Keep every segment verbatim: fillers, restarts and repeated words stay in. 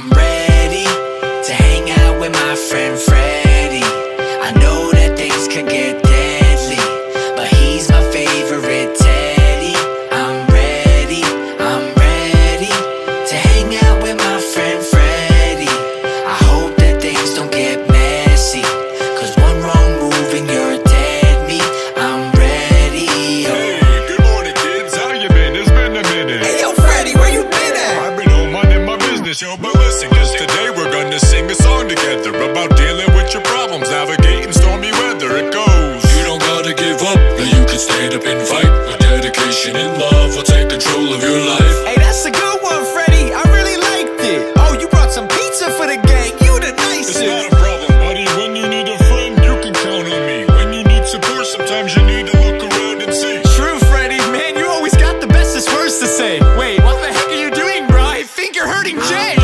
I'm ready to hang out with my friend Freddy. I know that things could get deadly, but he's my favorite teddy. I'm ready, I'm ready to hang out with my friend Freddy. I hope that things don't get messy, cause one wrong move and you're dead meat. I'm ready, oh. Hey, good morning kids, how you been? It's been a minute. Hey yo Freddy, where you been at? I've been all minding my business, yo. Cause today we're gonna sing a song together about dealing with your problems, navigating stormy weather. It goes, you don't gotta give up, now you can stand up and fight. With dedication and love will take control of your life. Hey, that's a good one, Freddy, I really liked it. Oh, you brought some pizza for the gang, you the nicest. It's not a problem, buddy, when you need a friend, you can count on me. When you need support, sometimes you need to look around and see. True, Freddy, man, you always got the bestest words to say. Wait, what the heck are you doing, bro? I think you're hurting Jay.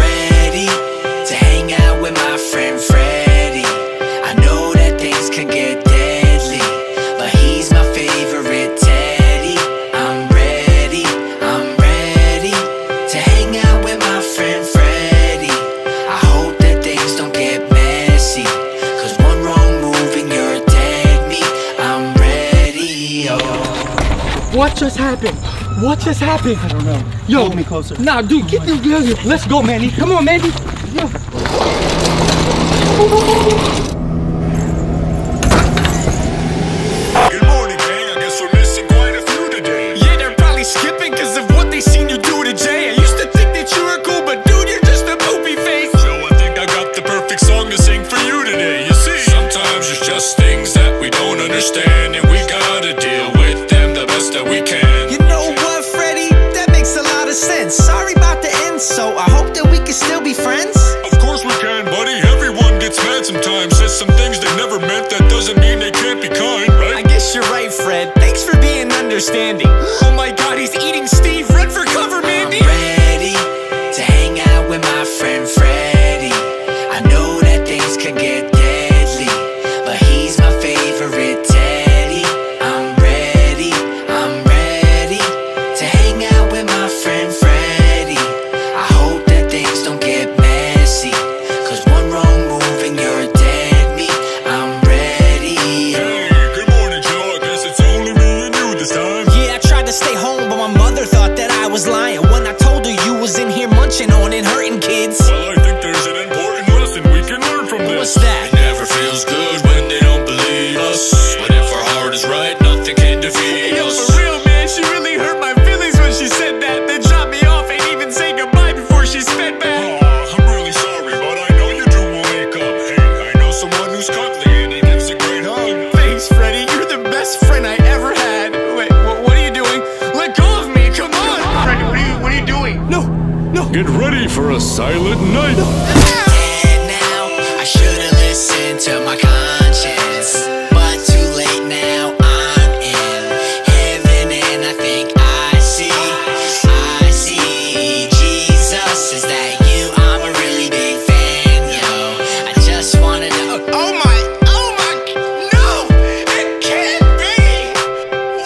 What just happened? What just happened? I don't know. Yo, hold me closer. Nah, dude, get oh the let's go, Manny. Come on, Manny. Yo. Good morning, gang. I guess we're missing quite a few today. Yeah, they're probably skipping because of what they seen you do to Jay. I used to think that you were cool, but dude, you're just a poopy face. So I think I got the perfect song to sing for you today. You see, sometimes it's just things that we don't understand, and we gotta deal with that we can. You know what, Freddy? That makes a lot of sense. Sorry about the end, so I hope that we can still be friends. Of course we can, buddy. Everyone gets mad sometimes. There's some things they never meant. That doesn't mean they can't be kind, right? I guess you're right, Fred. Thanks for being understanding. Oh my god, he's eating Steve. Run for cover, Mandy. I'm ready to hang out with my friend Freddy. I know that things can get deadly, but he's my favorite teddy. On and hurting kids. Well, I think there's an important lesson we can learn from this. What's that? It never feels good when they don't believe us, but if our heart is right, nothing can defeat hey, us. Yo, for real, man, she really hurt my feelings when she said that. Then dropped me off and even say goodbye before she sped back. Oh, I'm really sorry, but I know you two will make up. Hey, I know someone who's cuddly and he gives a great hug. Thanks, Freddy, you're the best friend I ever had. Wait, wh what are you doing? Let go of me, come on! Freddy, what are you, what are you doing? No! No. Get ready for a silent night. No. And now I should've listened to my conscience, but too late now. I'm in heaven and I think I see, I see Jesus. Is that you? I'm a really big fan, yo. I just wanna know. Oh my, oh my, no, it can't be.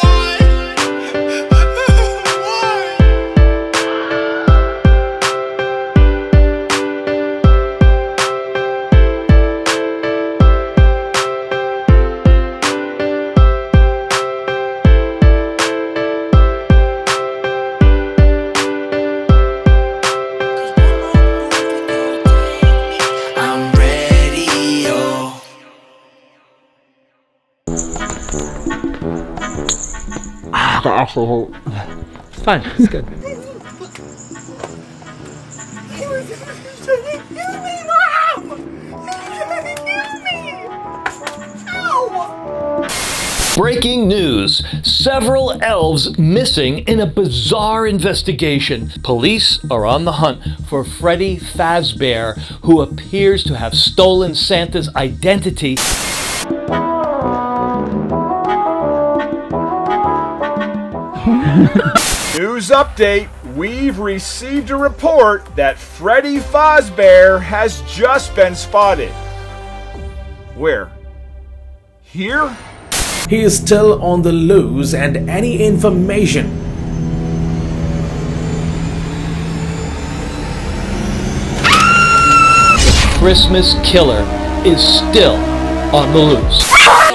Why? Why? Ah, that actually hurt. It's fine, it's good. Breaking news, several elves missing in a bizarre investigation. Police are on the hunt for Freddy Fazbear, who appears to have stolen Santa's identity. News update, we've received a report that Freddy Fazbear has just been spotted. Where? Here? He is still on the loose, and any information Christmas killer is still on the loose.